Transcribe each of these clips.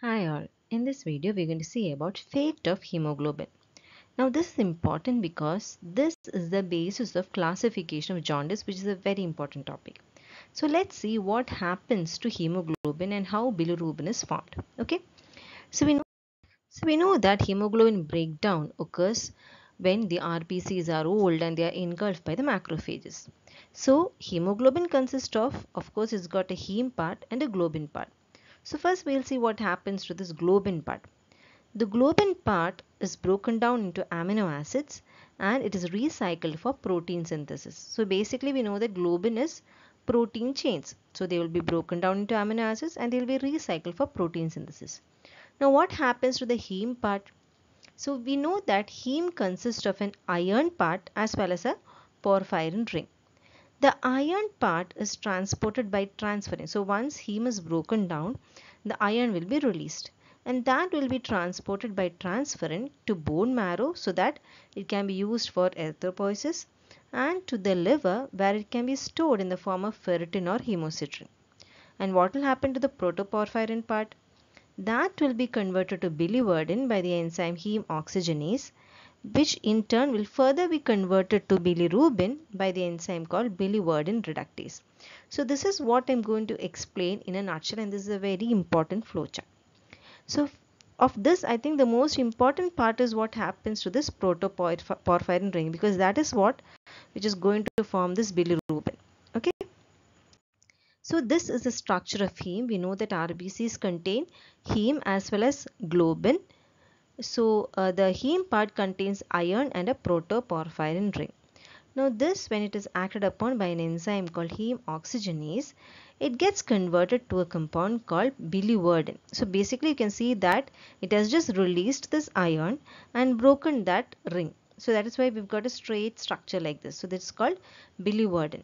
Hi all, in this video we are going to see about fate of hemoglobin. Now this is important because this is the basis of classification of jaundice, which is a very important topic. So let's see what happens to hemoglobin and how bilirubin is formed. Okay, so we know that hemoglobin breakdown occurs when the RBCs are old and they are engulfed by the macrophages. So hemoglobin consists of course, it's got a heme part and a globin part. So first we'll see what happens to this globin part. The globin part is broken down into amino acids and it is recycled for protein synthesis. So basically we know that globin is protein chains. So they will be broken down into amino acids and they will be recycled for protein synthesis. Now what happens to the heme part? So we know that heme consists of an iron part as well as a porphyrin ring. The iron part is transported by transferrin. So once heme is broken down, the iron will be released and that will be transported by transferrin to bone marrow so that it can be used for erythropoiesis, and to the liver where it can be stored in the form of ferritin or hemosiderin. And what will happen to the protoporphyrin part? That will be converted to biliverdin by the enzyme heme oxygenase, which in turn will further be converted to bilirubin by the enzyme called biliverdin reductase. So this is what I am going to explain in a nutshell, and this is a very important flowchart. So of this, I think the most important part is what happens to this protoporphyrin ring, because that is which is going to form this bilirubin. Okay. So this is the structure of heme. We know that RBCs contain heme as well as globin. So the heme part contains iron and a protoporphyrin ring. Now this, when it is acted upon by an enzyme called heme oxygenase, it gets converted to a compound called biliverdin. So basically you can see that it has just released this iron and broken that ring. So that is why we've got a straight structure like this. So this is called biliverdin.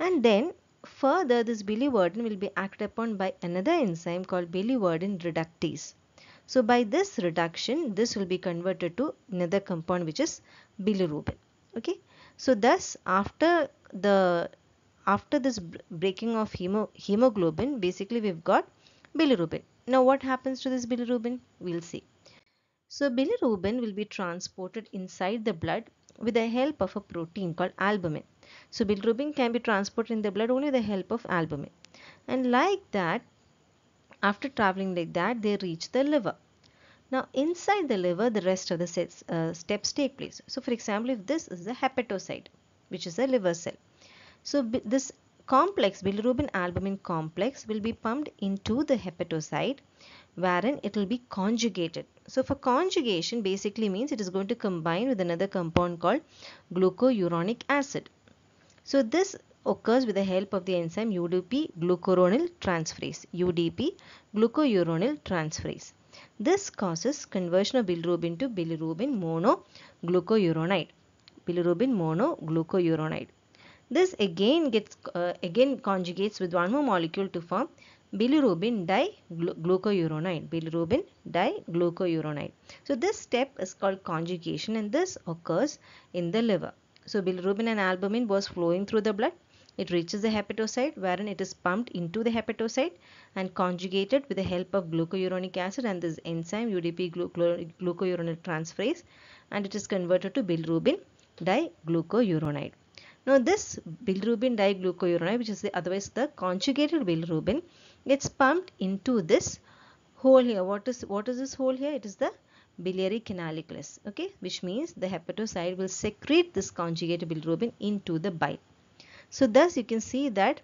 And then further this biliverdin will be acted upon by another enzyme called biliverdin reductase. So by this reduction, this will be converted to another compound which is bilirubin. Okay. So thus after this breaking of hemoglobin, basically we've got bilirubin. Now what happens to this bilirubin? We'll see. So bilirubin will be transported inside the blood with the help of a protein called albumin. So bilirubin can be transported in the blood only with the help of albumin. And like that, after traveling like that, they reach the liver. Now inside the liver, the rest of the steps take place. So for example, if this is the hepatocyte, which is a liver cell, so this complex, bilirubin albumin complex, will be pumped into the hepatocyte, wherein it will be conjugated. So for conjugation basically means it is going to combine with another compound called glucuronic acid. So this occurs with the help of the enzyme UDP glucuronyl transferase, UDP glucuronyl transferase. This causes conversion of bilirubin to bilirubin mono glucuronide, bilirubin mono glucuronide. This again conjugates with one more molecule to form bilirubin di glucuronide, bilirubin di glucuronide. So this step is called conjugation, and this occurs in the liver. So bilirubin and albumin was flowing through the blood. It reaches the hepatocyte, wherein it is pumped into the hepatocyte and conjugated with the help of glucuronic acid and this enzyme UDP glucuronyl transferase, and it is converted to bilirubin diglucuronide. Now this bilirubin diglucuronide, which is otherwise the conjugated bilirubin, gets pumped into this hole here. What is this hole here? It is the biliary canaliculus, okay, which means the hepatocyte will secrete this conjugated bilirubin into the bile. So thus you can see that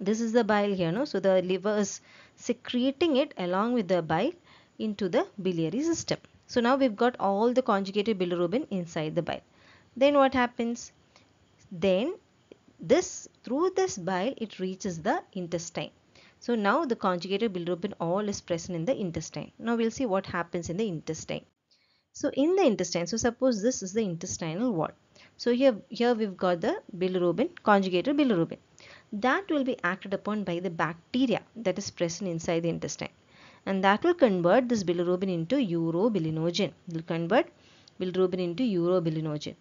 this is the bile here, no? So the liver is secreting it along with the bile into the biliary system. So now we've got all the conjugated bilirubin inside the bile. Then what happens? Then this, through this bile, it reaches the intestine. So now the conjugated bilirubin all is present in the intestine. Now we'll see what happens in the intestine. So in the intestine, so suppose this is the intestinal wall. So here we've got the bilirubin, conjugated bilirubin. That will be acted upon by the bacteria that is present inside the intestine. And that will convert this bilirubin into urobilinogen. It will convert bilirubin into urobilinogen.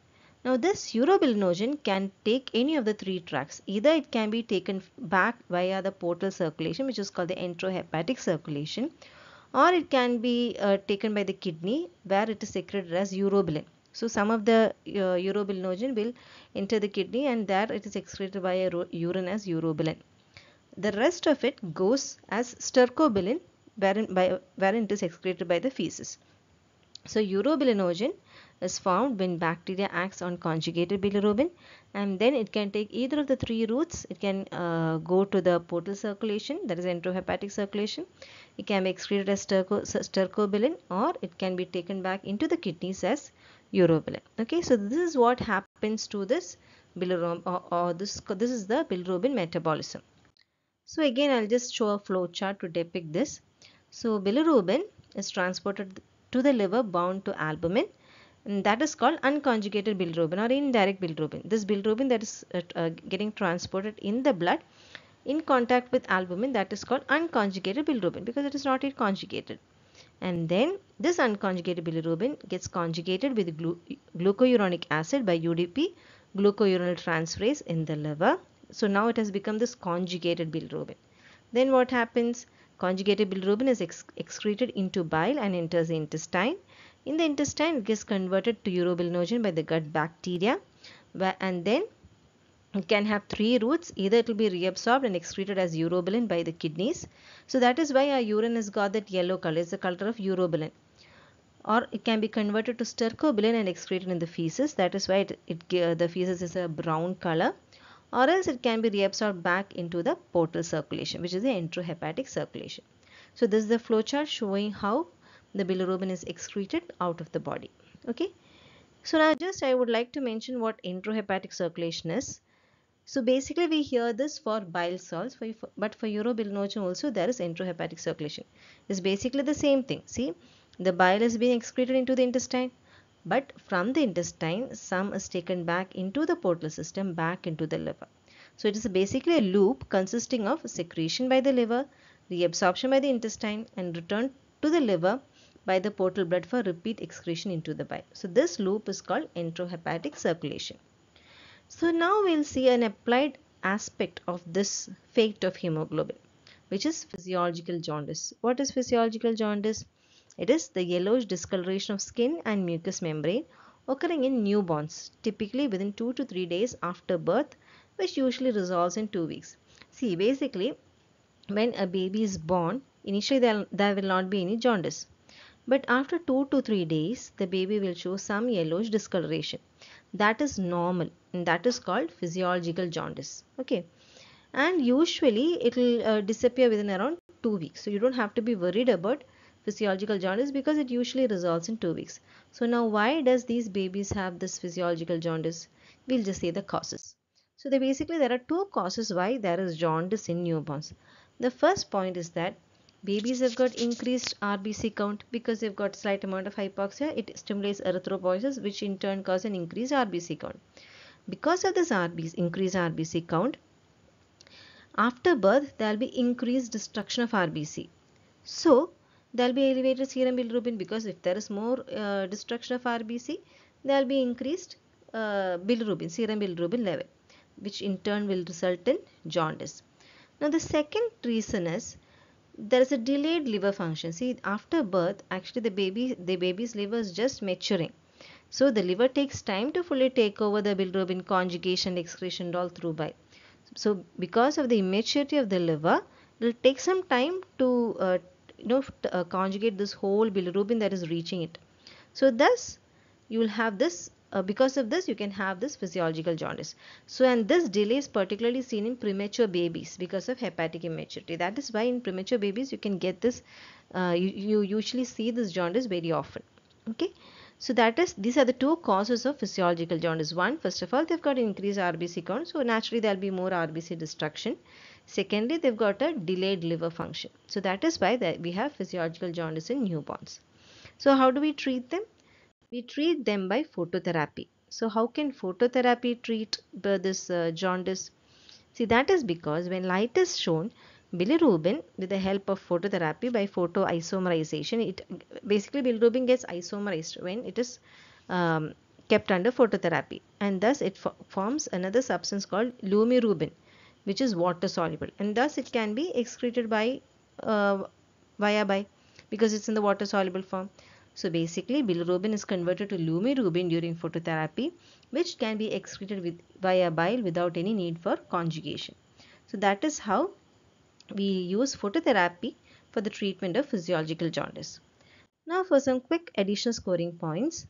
Now this urobilinogen can take any of the three tracks. Either it can be taken back via the portal circulation, which is called the enterohepatic circulation, or it can be taken by the kidney where it is secreted as urobilin. So some of the urobilinogen will enter the kidney and there it is excreted by urine as urobilin. The rest of it goes as stercobilin wherein it is excreted by the feces. So urobilinogen is found when bacteria acts on conjugated bilirubin, and then it can take either of the three routes. It can go to the portal circulation, that is enterohepatic circulation. It can be excreted as stercobilin, or it can be taken back into the kidneys as urobilin. Okay, so this is what happens to this bilirubin, or this is the bilirubin metabolism. So again, I'll just show a flow chart to depict this. So bilirubin is transported to the liver bound to albumin, and that is called unconjugated bilirubin or indirect bilirubin. This bilirubin that is getting transported in the blood in contact with albumin, that is called unconjugated bilirubin because it is not yet conjugated. And then this unconjugated bilirubin gets conjugated with glucuronic acid by UDP glucuronyl transferase in the liver. So now it has become this conjugated bilirubin. Then what happens? Conjugated bilirubin is excreted into bile and enters the intestine. In the intestine, it gets converted to urobilinogen by the gut bacteria, and then it can have three routes. Either it will be reabsorbed and excreted as urobilin by the kidneys. So that is why our urine has got that yellow color. It's the color of urobilin. Or it can be converted to stercobilin and excreted in the feces. That is why the feces is a brown color. Or else it can be reabsorbed back into the portal circulation, which is the enterohepatic circulation. So this is the flowchart showing how the bilirubin is excreted out of the body. Okay. So now I would like to mention what enterohepatic circulation is. So basically we hear this for bile salts, but for urobilinogen also there is enterohepatic circulation. It's basically the same thing. See, the bile is being excreted into the intestine. But from the intestine, some is taken back into the portal system, back into the liver. So it is basically a loop consisting of secretion by the liver, reabsorption by the intestine, and return to the liver by the portal blood for repeat excretion into the bile. So this loop is called enterohepatic circulation. So now we will see an applied aspect of this fate of hemoglobin, which is physiological jaundice. What is physiological jaundice? It is the yellowish discoloration of skin and mucous membrane occurring in newborns, typically within 2 to 3 days after birth, which usually resolves in 2 weeks. See, basically, when a baby is born, initially there will not be any jaundice. But after 2 to 3 days, the baby will show some yellowish discoloration. That is normal, and that is called physiological jaundice. Okay. And usually, it will disappear within around 2 weeks. So, you don't have to be worried about physiological jaundice because it usually resolves in 2 weeks. So now why does these babies have this physiological jaundice? We'll just say the causes. So basically there are two causes why there is jaundice in newborns. The first point is that babies have got increased RBC count because they've got slight amount of hypoxia. It stimulates erythropoiesis, which in turn causes an increased RBC count. Because of this increased RBC count, after birth there will be increased destruction of RBC. So there will be elevated serum bilirubin because if there is more destruction of RBC, there will be increased serum bilirubin level, which in turn will result in jaundice. Now the second reason is there is a delayed liver function. See, after birth, actually the baby's liver is just maturing. So the liver takes time to fully take over the bilirubin conjugation, excretion all through bile. So because of the immaturity of the liver, it will take some time to conjugate this whole bilirubin that is reaching it. So thus you will have this, because of this you can have this physiological jaundice. So and this delay is particularly seen in premature babies because of hepatic immaturity. That is why in premature babies you can get this, you usually see this jaundice very often. Okay. So these are the two causes of physiological jaundice. One, first of all, they've got increased RBC count. So naturally there will be more RBC destruction. Secondly, they've got a delayed liver function. So that is why we have physiological jaundice in newborns. So how do we treat them? We treat them by phototherapy. So how can phototherapy treat this jaundice? See, that is because when light is shown, bilirubin, with the help of phototherapy by photoisomerization, bilirubin gets isomerized when it is kept under phototherapy, and thus it forms another substance called lumirubin, which is water soluble, and thus it can be excreted by via bile. because it's in the water soluble form. So basically bilirubin is converted to lumirubin during phototherapy, which can be excreted via bile without any need for conjugation. So that is how we use phototherapy for the treatment of physiological jaundice. Now for some quick additional scoring points.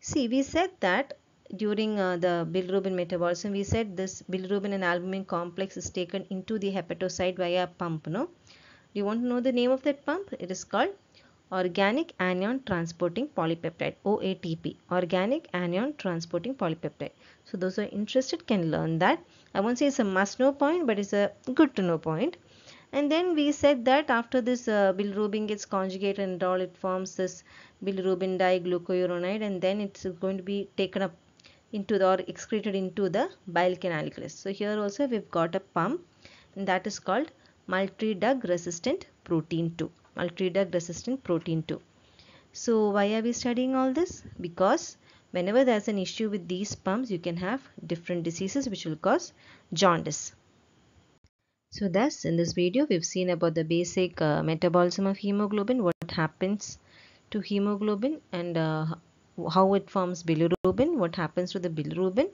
See, we said that during the bilirubin metabolism, we said this bilirubin and albumin complex is taken into the hepatocyte via a pump. No? Do you want to know the name of that pump? It is called Organic Anion Transporting Polypeptide, OATP, Organic Anion Transporting Polypeptide. So those who are interested can learn that. I won't say it's a must know point, but it's a good to know point. And then we said that after this bilirubin gets conjugated and all, it forms this bilirubin di glucuronide, and then it's going to be taken up into the, or excreted into the biliary canaliculus. So here also we've got a pump, and that is called multidrug resistant protein 2. Multidrug resistant protein 2. So why are we studying all this? Because whenever there's an issue with these pumps, you can have different diseases which will cause jaundice. So thus, in this video, we've seen about the basic metabolism of hemoglobin, what happens to hemoglobin, and how it forms bilirubin, what happens to the bilirubin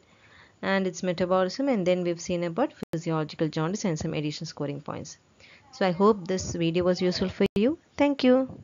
and its metabolism, and then we've seen about physiological jaundice and some additional scoring points. So I hope this video was useful for you. Thank you.